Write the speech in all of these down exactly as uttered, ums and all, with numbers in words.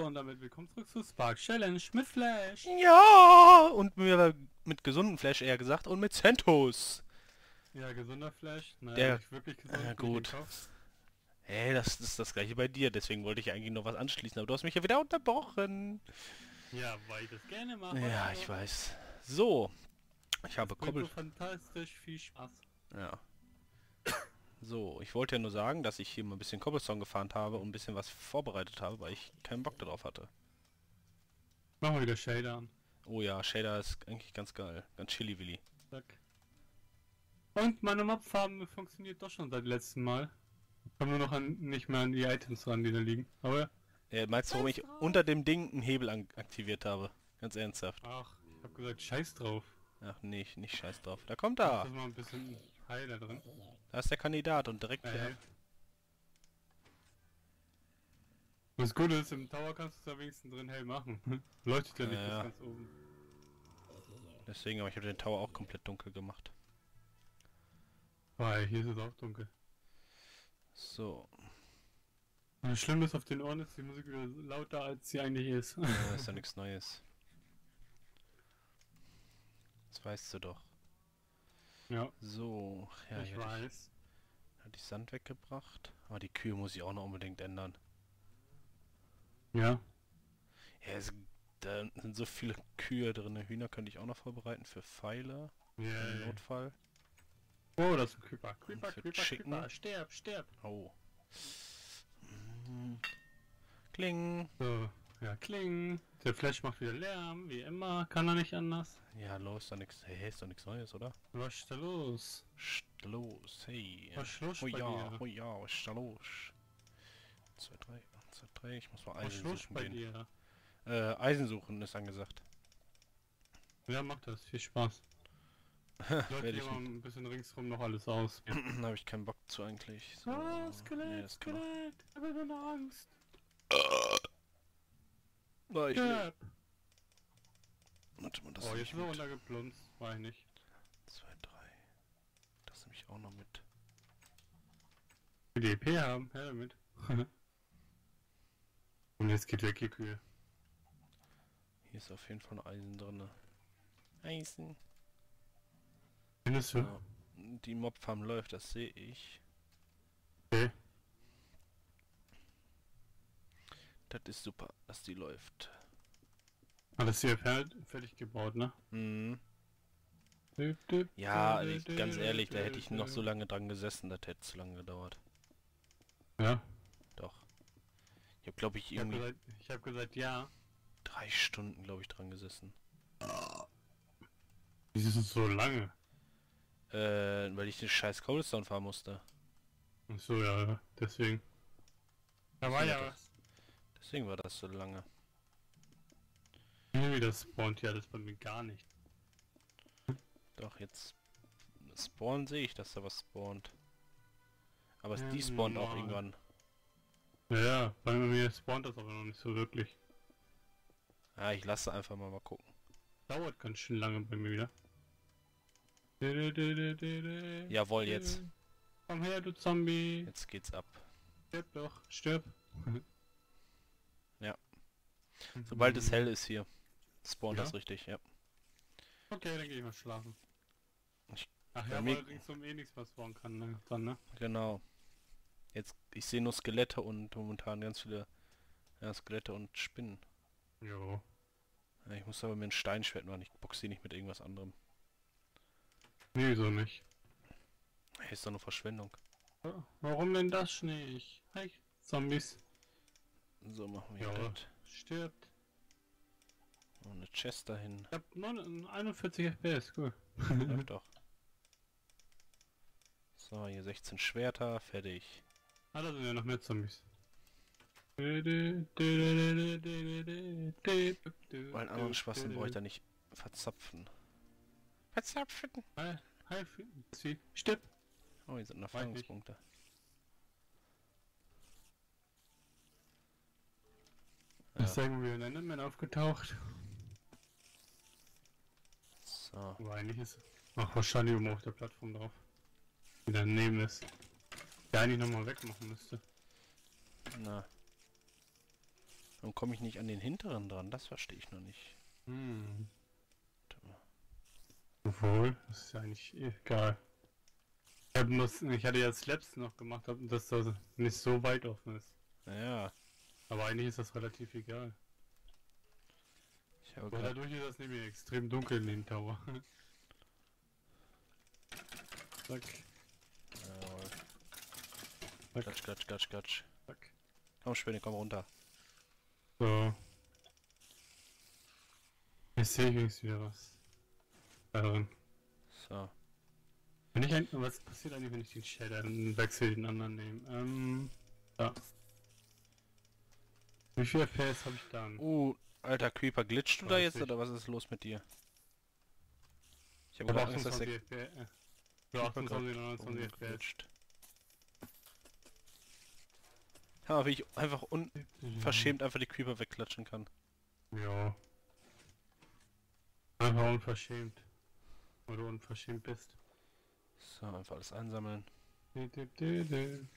Und damit willkommen zurück zu Spark's Challenge mit Flash. Ja, und mit gesunden Flash eher gesagt und mit Centos. Ja, gesunder Flash. Naja, der nicht wirklich gesund. Ja, gut. Hey, das ist das gleiche bei dir. Deswegen wollte ich eigentlich noch was anschließen, aber du hast mich ja wieder unterbrochen. Ja, weil ich das gerne mache. Ja, also. Ich weiß. So, ich habe Koppel. Fantastisch, viel Spaß. Ja. So, ich wollte ja nur sagen, dass ich hier mal ein bisschen Cobblestone gefahren habe und ein bisschen was vorbereitet habe, weil ich keinen Bock darauf hatte. Machen wir wieder Shader an. Oh ja, Shader ist eigentlich ganz geil. Ganz chili-willi. Und meine Mapfarben funktioniert doch schon seit letztem Mal. Ich komme nur noch an, nicht mehr an die Items ran, die da liegen. Aber... Ja, meinst du, warum ich unter dem Ding einen Hebel aktiviert habe? Ganz ernsthaft. Ach, ich hab gesagt, scheiß drauf. Ach nee, nicht scheiß drauf. Da kommt da. Mal ein bisschen Heil da drin. Da ist der Kandidat und direkt... Hey. Was gut ist, im Tower kannst du es am wenigsten drin hell machen. Leuchtet ja nicht bis ganz oben. Deswegen, aber ich habe den Tower auch komplett dunkel gemacht. Weil hier ist es auch dunkel. So. Das Schlimme ist, auf den Ohren ist die Musik wieder lauter, als sie eigentlich ist. Ja, ist ja nichts Neues. Das weißt du doch. Ja. So, ja, ich weiß. Ich, hatte ich Sand weggebracht. Aber die Kühe muss ich auch noch unbedingt ändern. Ja. Ja, es, da sind so viele Kühe drin. Hühner könnte ich auch noch vorbereiten für Pfeile. Ja. Yeah, yeah. Notfall. Oh, das ist ein Creeper. Creeper, Creeper, Creeper. Sterb, sterb. Oh. Mhm. Kling. So. Ja, kling. Der Flash macht wieder Lärm, wie immer. Kann er nicht anders. Ja, los, da nix. Hey, ist doch nichts Neues, oder? Was ist da los? St los, hey. Was ist los? Oh ja, oh ja, was ist da los? eins, zwei, drei, eins, zwei, drei. Ich muss mal Eisen was suchen bei gehen. Dir? Äh, Eisen suchen ist angesagt. Ja, macht das. Viel Spaß. Leute, ich mal ein bisschen ringsrum noch alles aus. Ja. Da habe ich keinen Bock zu eigentlich. So. Ah, Skelett, nee, Skelett. Ich habe nur noch Angst. War ich nicht. Warte mal, das oh, jetzt ist er runtergeplumpt. War ich nicht. zwei, drei. Das nehme ich auch noch mit. Die E P haben, her damit. Und jetzt geht weg die Kühe. Hier ist auf jeden Fall Eisen drin. Eisen. Findest du? Ja, die Mobfarm läuft, das sehe ich. Okay. Das ist super, dass die läuft. Alles hier fertig gebaut, ne? Mhm. Ja, ich, ganz ehrlich, da hätte ich noch so lange dran gesessen, das hätte zu lange gedauert. Ja? Doch. Ich habe, glaube ich, irgendwie... Ich habe gesagt, ich hab gesagt, ja. Drei Stunden, glaube ich, dran gesessen. Wieso ist es so lange? Äh, weil ich den scheiß Cobblestone fahren musste. Ach so, ja, deswegen. Da war ja was. Deswegen war das so lange. Irgendwie das spawnt ja das bei mir gar nicht. Doch, jetzt spawnen sehe ich, dass da was spawnt. Aber es ähm, despawnt auch irgendwann. Ja, bei mir spawnt das aber noch nicht so wirklich. Ja, ich lasse einfach mal mal gucken. Dauert ganz schön lange bei mir wieder. Jawohl, jetzt. Komm her, du Zombie. Jetzt geht's ab. Stirb doch, stirb. Ja. Sobald es hell ist hier, spawnt ja? Das richtig, ja. Okay, dann gehe ich mal schlafen. Ich, Ach ja, weil ringsum eh nichts mehr spawnen kann, ne? Dann, ne? Genau. Jetzt, ich sehe nur Skelette und momentan ganz viele ja, Skelette und Spinnen. Jo. Ja, ich muss aber mir ein Steinschwert machen, ich boxe die nicht mit irgendwas anderem. Nee, so nicht. Hey, ist doch nur Verschwendung. Warum denn das nicht? Hey, Zombies. So machen wir ja, das. Stirbt. Und eine Chest dahin. Ich hab neunundvierzig F P S, cool. Läuft doch. So, hier sechzehn Schwerter, fertig. Ah, da sind ja noch mehr Zombies. Weil anderen Schwassen brauche ich da nicht verzapfen. Verzapfen! Hi, hi, Zwie. Stipp! Oh, hier sind noch Erfahrungspunkte. Was ja. Sagen wir, ein Enderman aufgetaucht. So. Aber eigentlich ist auch wahrscheinlich oben auf der Plattform drauf. Die daneben ist. Der eigentlich nochmal wegmachen müsste. Na. Dann komme ich nicht an den hinteren dran, das verstehe ich noch nicht. Hm. Obwohl, das ist ja eigentlich egal. Ich, hab nur, ich hatte ja das letzte noch gemacht, dass das nicht so weit offen ist. Naja. Aber eigentlich ist das relativ egal. Ich habe aber dadurch ist das nämlich extrem dunkel in den Tower. Zack. Jawohl. Zack. Klatsch, klatsch, klatsch, klatsch. Zack. Komm, Spinne, komm runter. So. Ich sehe übrigens wieder was. Darin. So. Wenn ich ein, was passiert eigentlich, wenn ich den Shader wechsel, den anderen nehme? Ähm. Ja. Wie viel F P S habe ich da? Uh, alter Creeper, glitschst du da jetzt oder was ist los mit dir? Ich habe gerade Angst, dass der achtundzwanzig, neunundzwanzig F P S glitscht. Ja, wie ich einfach unverschämt einfach die Creeper wegklatschen kann. Ja. Einfach unverschämt. Weil du unverschämt bist. So, einfach alles einsammeln. Du, du, du, du.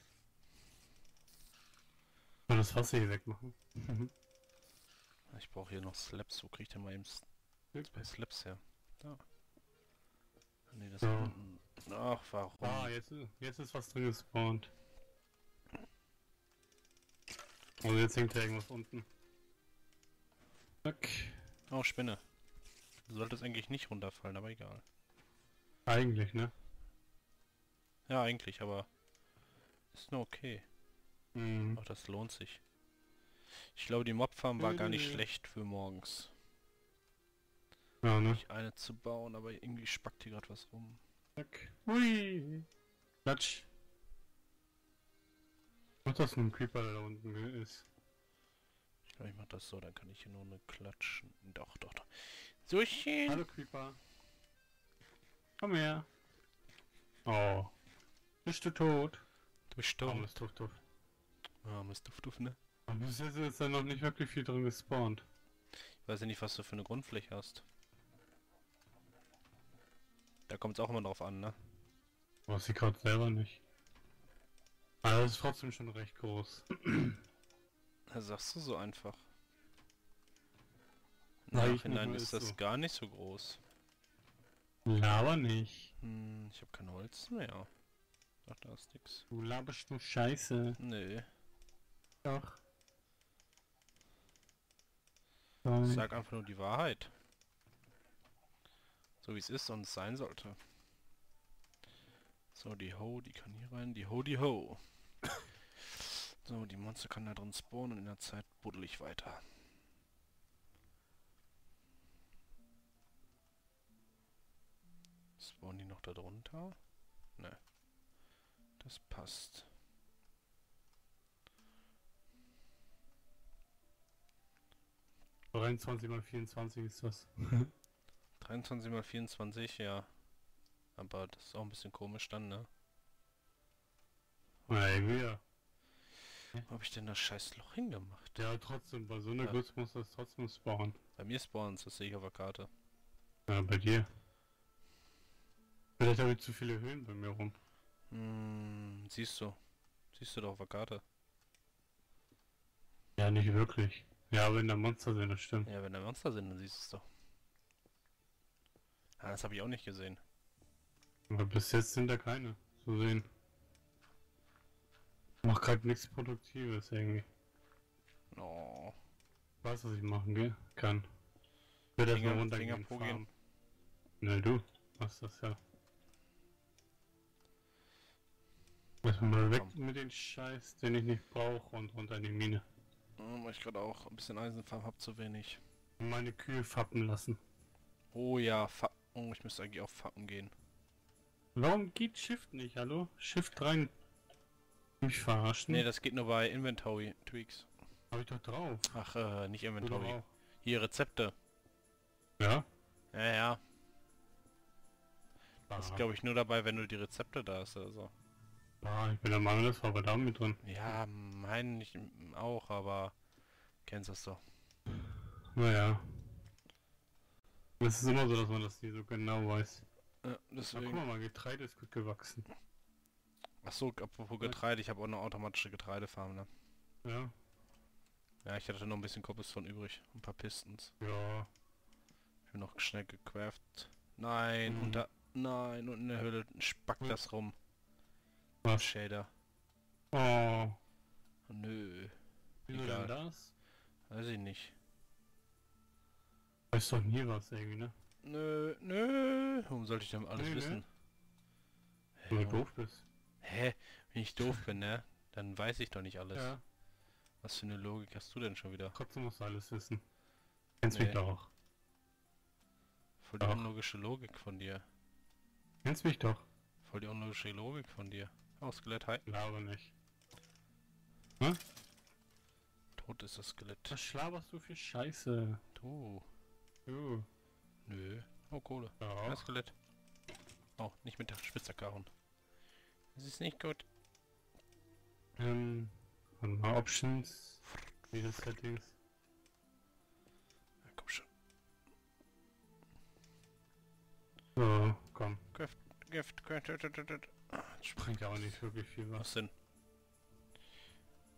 Und das Wasser hier wegmachen. Mhm. Ich brauche hier noch Slabs. Wo kriege ich denn mal eben Slabs her? Da. Nee, das ja. Ach, warum? Ah, jetzt, jetzt ist was drin gespawnt. Also jetzt hängt da irgendwas unten. Zack. Oh, Spinne. Du solltest eigentlich nicht runterfallen, aber egal. Eigentlich, ne? Ja, eigentlich, aber... Ist nur okay. Mhm. Ach, das lohnt sich. Ich glaube, die Mobfarm war gar nicht schlecht für morgens. Ja, ne? Nicht eine zu bauen, aber irgendwie spackt hier gerade was rum. Zack. Hui! Klatsch. Mach das ein Creeper, der da unten ist. Ich glaube, ich mach das so, dann kann ich hier nur eine klatschen. Doch, doch, doch. So schön. Hallo Creeper. Komm her. Oh. Bist du tot? Du bist tot. Armes Duft, Duft. Armes Duft, Duft, ne? Aber bis jetzt ist da noch nicht wirklich viel drin gespawnt. Ich weiß ja nicht, was du für eine Grundfläche hast. Da kommt es auch immer drauf an, ne? Weiß ich sie gerade selber nicht. Aber das ist trotzdem schon recht groß. Das sagst du so einfach. Nein, nein, ist das so. Gar nicht so groß. Laber nicht. Hm, ich habe kein Holz mehr. Ach, da ist nix. Du laberst nur Scheiße. Nee. Doch. Ich sag einfach nur die Wahrheit. So wie es ist und es sein sollte. So, die Ho, die kann hier rein. Die Ho, die Ho. So, die Monster kann da drin spawnen und in der Zeit buddel ich weiter. Spawnen die noch da drunter? Ne. Das passt. dreiundzwanzig mal vierundzwanzig ist das. dreiundzwanzig mal vierundzwanzig, ja. Aber das ist auch ein bisschen komisch dann, ne? Na irgendwie ja. Wo hab ich denn das scheiß Loch hingemacht? Ja, trotzdem, bei so einer ja. Größe muss das trotzdem spawnen. Bei mir spawnen, das sehe ich auf der Karte. Ja, bei dir. Vielleicht habe ich zu viele Höhen bei mir rum. Hm, siehst du. Siehst du doch auf der Karte. Ja, nicht wirklich. Ja, wenn da Monster sind, das stimmt. Ja, wenn da Monster sind, dann siehst du es doch. Ah, das habe ich auch nicht gesehen. Aber bis jetzt sind da keine, zu sehen. Mach gerade nichts Produktives irgendwie. Oh. Ich weiß, was ich machen kann. Ich will das mal runtergehen. Farm. Na du, machst das ja. Lass mich mal weg mit den Scheiß, den ich nicht brauche und runter in die Mine. Oh, ich gerade auch ein bisschen Eisenfarm hab zu wenig. Meine Kühe fappen lassen. Oh ja, fappen. Oh, ich müsste eigentlich auch fappen gehen. Warum geht Shift nicht, hallo? Shift rein. Mich verarschen? Ne, das geht nur bei Inventory Tweaks. Hab ich doch drauf. Ach, äh, nicht Inventory. Hier Rezepte. Ja? Ja, ja. Bah. Das ist glaube ich nur dabei, wenn du die Rezepte da hast oder so. Ah, ich bin der Meinung, das war bei da mit drin. Ja, meine ich auch, aber kennst das doch. Naja. Es ist immer so, dass man das nie so genau weiß. Ja, deswegen. Na, guck mal, Getreide ist gut gewachsen. Achso, apropos Getreide, ich habe auch eine automatische Getreidefarm, ne? Ja. Ja, ich hatte noch ein bisschen Cobblestone übrig. Ein paar Pistons. Ja. Ich bin noch schnell gecraftet. Nein, mhm. unter... Nein, unten in der Höhle spackt das rum. Was? Shader. Oh. Nö. Wie war denn das? Weiß ich nicht. Weiß doch nie was irgendwie, ne? Nö, nö. Warum sollte ich denn alles nö, wissen? Nö. Wenn du doof bist. Hä? Wenn ich doof bin, ne? Dann weiß ich doch nicht alles. Ja. Was für eine Logik hast du denn schon wieder? Trotzdem musst du alles wissen. Kennst nee. mich doch. Voll die doch. unlogische Logik von dir. Kennst mich doch. Voll die unlogische Logik von dir. Oh, Skelett, hi. Laber nicht. Hm? Tot ist das Skelett. Was schlaberst du für Scheiße? Du. Du. Nö. Oh, Kohle. Ja. Das Skelett. Oh, nicht mit der Spitzerkarren. Das ist nicht gut. Ähm, warte mal, Options. Wie das Settings. Ja, komm schon. So, komm. Gift, Gift, Gift. Springt auch nicht wirklich viel was. Was denn?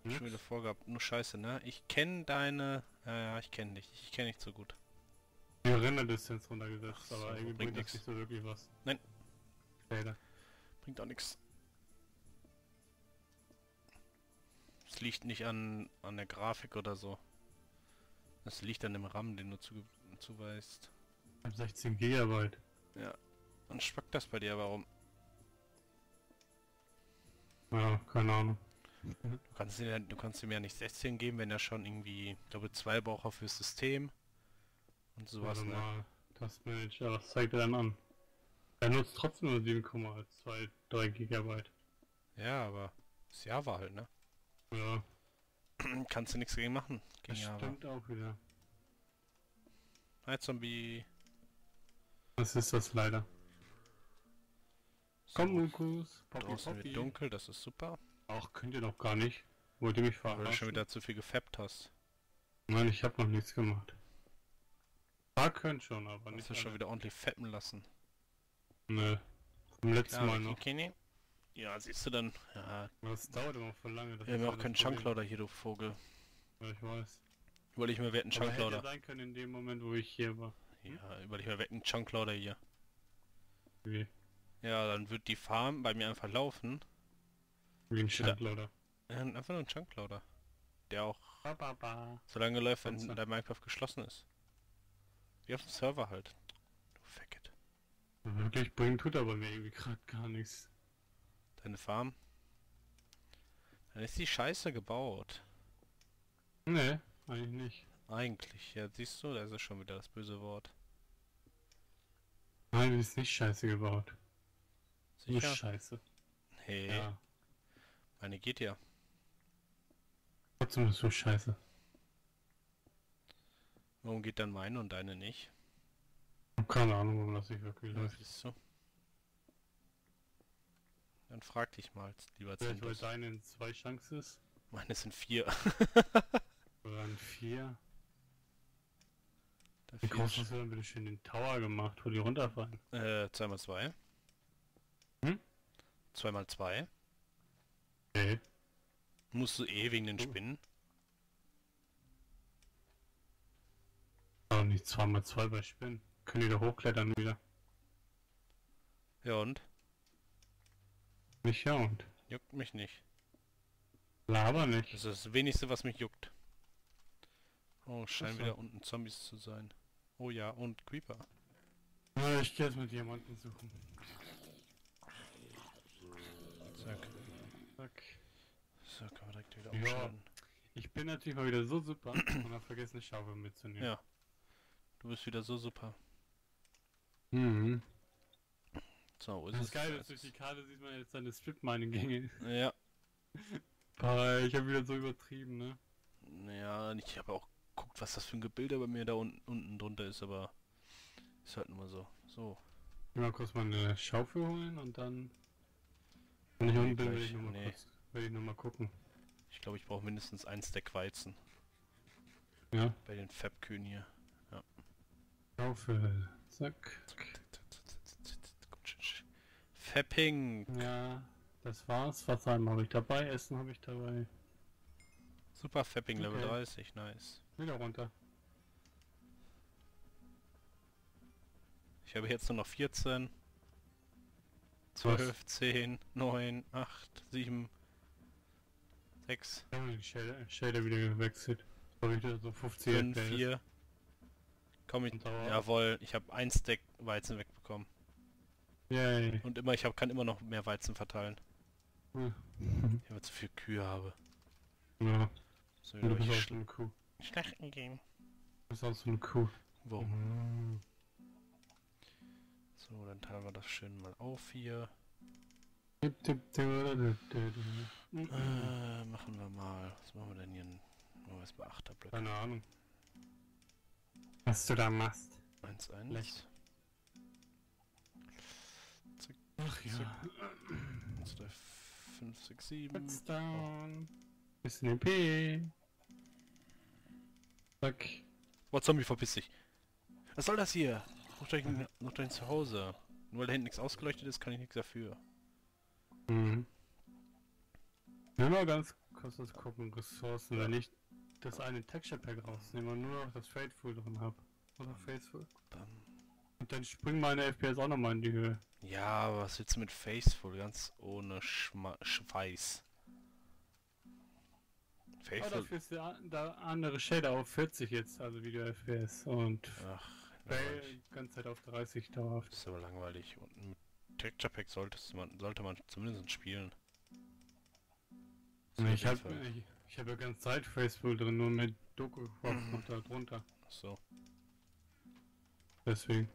Schon wieder vorgehabt, nur Scheiße, ne? Ich kenne deine... Ja, äh, ich kenne dich. Ich kenne dich so gut. Die Rinderdistanz runtergesetzt, aber irgendwie bringt das nicht so wirklich was. Nein. Leider. Bringt auch nichts. Es liegt nicht an, an der Grafik oder so. Es liegt an dem RAM, den du zu, zuweist. Ab sechzehn Gigabyte. Ja. Dann spackt das bei dir aber rum. Ja, keine Ahnung. Du kannst, ihm, du kannst ihm ja nicht sechzehn geben, wenn er schon irgendwie, ich glaube, zwei braucht fürs System und sowas. Warte mal, ne? Taskmanager, was zeigt er dann an? Er nutzt trotzdem nur sieben Komma zwei drei Gigabyte. Ja, aber das Java halt, ne? Ja. Kannst du nichts dagegen machen. Das Java. Stimmt auch wieder. Hi Zombie. Was ist das leider? So, komm, Lukus. Draußen wird dunkel, das ist super. Ach, könnt ihr doch gar nicht. Wollt ihr mich verarschen? Weil du schon wieder zu viel gefappt hast. Nein, ich hab noch nichts gemacht. Ah, könnt schon, aber nicht. Hast du schon wieder ordentlich fappen lassen? Nö. Vom letzten Mal noch. Ja, siehst du dann. Ja. Das dauert immer voll lange. Wir haben auch keinen Chunklauder hier, du Vogel. Ja, ich weiß. Überleg mal, wer hat einen Chunklauder. Hätte sein können in dem Moment, wo ich hier war. Ja, überleg mal, wer hat einen Chunklauder hier. Wie? Ja, dann wird die Farm bei mir einfach laufen. Wie ein Chunkloader. Ja, einfach nur ein Chunkloader. Der auch ba, ba, ba. so lange läuft, wenn der Minecraft geschlossen ist. Wie auf dem Server halt. Du Faggot. Wirklich bringen tut aber mir irgendwie gerade gar nichts. Deine Farm? Dann ist die Scheiße gebaut. Nee, eigentlich nicht. Eigentlich, ja, siehst du, da ist schon wieder das böse Wort. Nein, die ist nicht Scheiße gebaut. Sicher? Nur Scheiße. Nee. Ja. Meine geht ja. Trotzdem ist so scheiße. Warum geht dann meine und deine nicht? Keine Ahnung, warum das nicht wirklich läuft. So. Dann frag dich mal, lieber Zintus. Vielleicht weil deine in zwei Chancen ist? Meine sind vier. Oder in vier? Wie groß hast du dann bitte schön den Tower gemacht, wo die runterfallen? Äh, zwei mal zwei. Hm? zwei mal zwei. Okay. Musst du eh wegen den Spinnen? Aber nicht zwei mal zwei bei Spinnen. Können die da hochklettern wieder. Ja und? Nicht ja und? Juckt mich nicht. Laber nicht. Das ist das wenigste, was mich juckt. Oh, scheinen wieder unten Zombies zu sein. Oh ja, und Creeper. Na, ich geh jetzt mit Diamanten suchen. Zack. So, können wir direkt wieder aufschalten. Ja, ich bin natürlich mal wieder so super und hab vergessen, eine Schaufel mitzunehmen. Ja, du bist wieder so super. Mhm. So, wo ist das es? Das Geile ist, durch die Karte sieht man jetzt seine Strip-Mining-Gänge. Ja. Aber ich habe wieder so übertrieben, ne? Ja, ich habe auch geguckt, was das für ein Gebilde bei mir da un unten drunter ist, aber ist halt nur so. So. Ich mal kurz mal eine Schaufel holen und dann... Wenn ich unten bin, will ich nochmal nee. noch gucken. Ich glaube, ich brauche mindestens ein Stack Weizen. Ja. Bei den Fab-Kühen hier. Ja. Schaufel. Zack. Fapping. Ja, das war's. Wasser habe ich dabei, Essen habe ich dabei. Super Fapping, okay. Level dreißig, nice. Wieder runter. Ich habe jetzt nur noch vierzehn. zwölf, was? zehn, neun, acht, sieben, sechs. Ich habe den Shader, Shader wieder gewechselt. Ich wieder so fünfzehn, fünf, vier. Komm ich... Jawohl, ich habe ein Stack Weizen wegbekommen. Yay. Und immer, ich hab, kann immer noch mehr Weizen verteilen. Ja. Ich habe zu viel Kühe habe. Ja. So, du bist auch so eine Kuh. Schlachten gehen. Du bist auch so eine Kuh. Warum? Mhm. So, dann teilen wir das schön mal auf hier. Tipp, tipp, tipp, tipp, tipp. Äh, machen wir mal. Was machen wir denn hier? Machen wir es bei acht Blöcke. Keine Ahnung. Was du da machst. eins eins. Vielleicht. Zick, ach ja. Zick. fünf, sechs, sieben. Bisschen E P. Zack. Boah, Zombie, verpiss dich. Was soll das hier? Noch dein, mhm. noch dein Zuhause. Nur weil da hinten nichts ausgeleuchtet ist, kann ich nichts dafür. Mhm. Nimm mal ganz kurz das gucken, Ressourcen, wenn ich das eine Texture Pack rausnehme und nur noch das Faithful drin hab. Oder Faithful? Dann. Und dann springen meine F P S auch nochmal in die Höhe. Ja, aber was willst du mit Faithful? Ganz ohne Schma Schweiß. Faithful. Aber dafür ist der, der andere Shader auf vierzig jetzt, also Video F P S und. Ach. Die ganze Zeit auf dreißig dauerhaft. Das ist aber langweilig. Und mit Texture Pack sollte man, sollte man zumindest spielen. Nee, ich habe ich, ich hab ja ganz Zeit Facebook drin, nur mit Doku noch da drunter. So. Deswegen.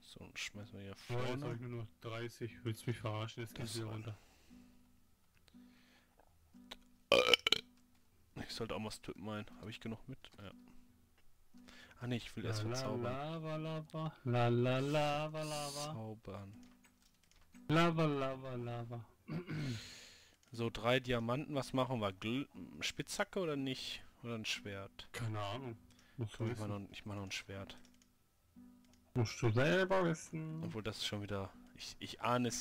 So, und schmeißen wir hier vorne. Jetzt habe ich nur noch dreißig. Willst mich verarschen? Jetzt geht's wieder runter. Ich sollte auch mal tippen ein. Habe ich genug mit? Ja. Ah ne, ich will erst mal zaubern. Lava, lava, la, la, lava, lava. Zaubern. Lava, lava, lava. So, drei Diamanten, was machen wir? Gl Spitzhacke oder nicht? Oder ein Schwert? Keine Ahnung. Ich mache noch, mach noch ein Schwert. Musst du selber wissen. Obwohl das ist schon wieder... Ich, ich ahne es.